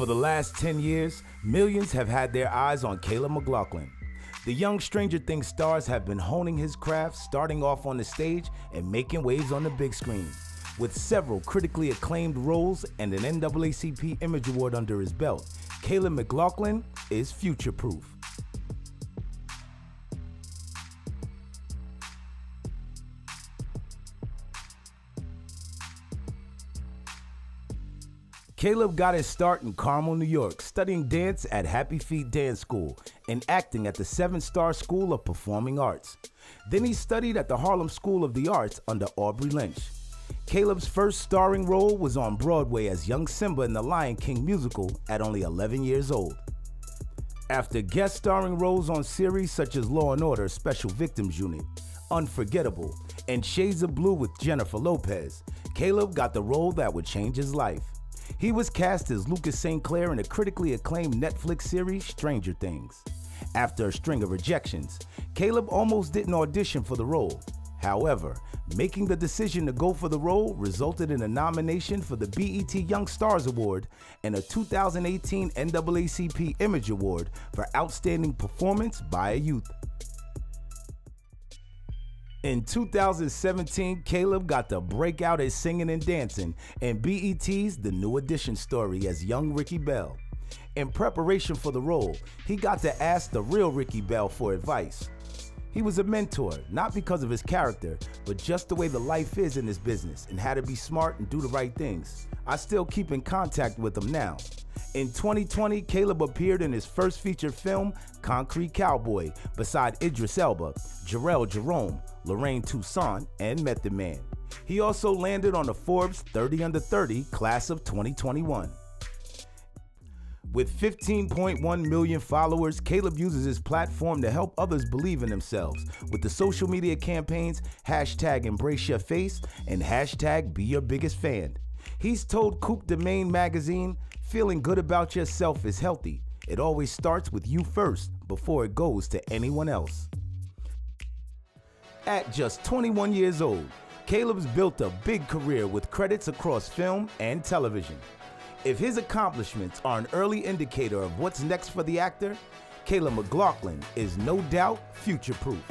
For the last 10 years, millions have had their eyes on Caleb McLaughlin. The young Stranger Things stars have been honing his craft, starting off on the stage and making waves on the big screen. With several critically acclaimed roles and an NAACP Image Award under his belt, Caleb McLaughlin is future-proof. Caleb got his start in Carmel, New York, studying dance at Happy Feet Dance School and acting at the 7-Star School of Performing Arts. Then he studied at the Harlem School of the Arts under Aubrey Lynch. Caleb's first starring role was on Broadway as young Simba in the Lion King musical at only 11 years old. After guest starring roles on series such as Law & Order Special Victims Unit, Unforgettable, and Shades of Blue with Jennifer Lopez, Caleb got the role that would change his life. He was cast as Lucas Sinclair in a critically acclaimed Netflix series, Stranger Things. After a string of rejections, Caleb almost didn't audition for the role. However, making the decision to go for the role resulted in a nomination for the BET Young Stars Award and a 2018 NAACP Image Award for Outstanding Performance by a Youth. In 2017, Caleb got to break out as singing and dancing in BET's The New Edition Story as young Ricky Bell. In preparation for the role, he got to ask the real Ricky Bell for advice. He was a mentor, not because of his character, but just the way the life is in this business and how to be smart and do the right things. I still keep in contact with him now. In 2020, Caleb appeared in his first feature film, Concrete Cowboy, beside Idris Elba, Jarrell Jerome, Lorraine Toussaint, and Method Man. He also landed on the Forbes 30 Under 30 class of 2021. With 15.1 million followers, Caleb uses his platform to help others believe in themselves with the social media campaigns #EmbraceYourFace and #BeYourBiggestFan. He's told Coop Domain Magazine, "Feeling good about yourself is healthy. It always starts with you first before it goes to anyone else." At just 21 years old, Caleb's built a big career with credits across film and television. If his accomplishments are an early indicator of what's next for the actor, Caleb McLaughlin is no doubt future-proof.